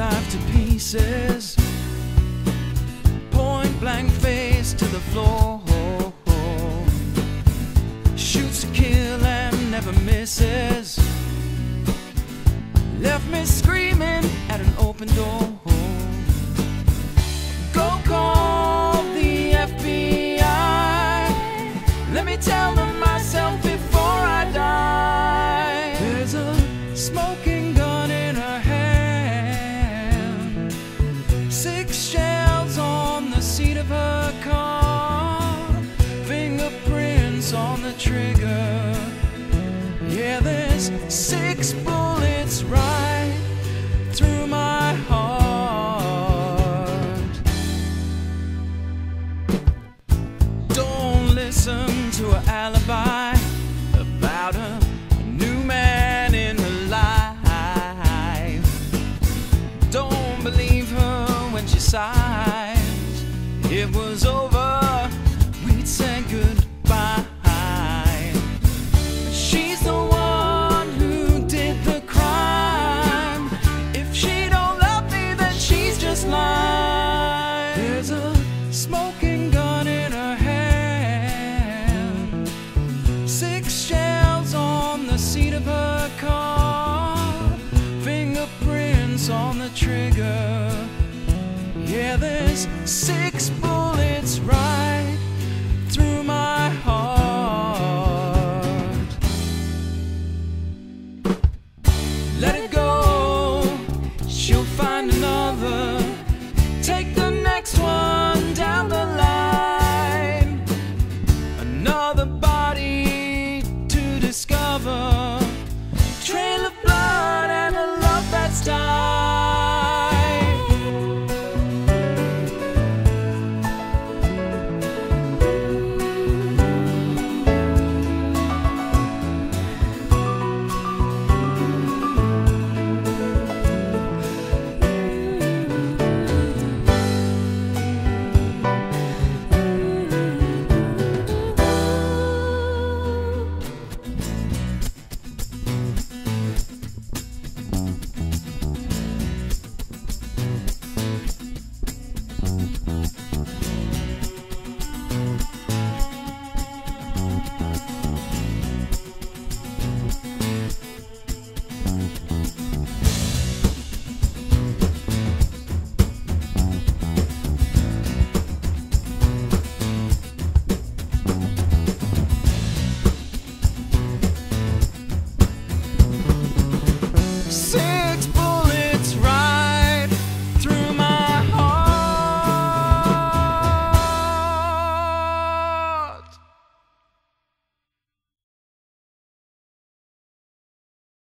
life to pieces, point blank face to the floor, shoots to kill and never misses, left me screaming at an open door. Go call the FBI, let me tell them myself before I die. There's a smoking gun in her hand, 6 shells on the seat of her car, fingerprints on the trigger. Yeah, there's 6 bullets right through my heart. Listen to her alibi about a new man in her life. Don't believe her when she sighs. It was over, we'd say goodbye. She's the one who did the crime. If she don't love me, then she's just lying. There's a smoking gun in her hand, 6 shells on the seat of her car, fingerprints on the trigger. Yeah, there's 6 bullets right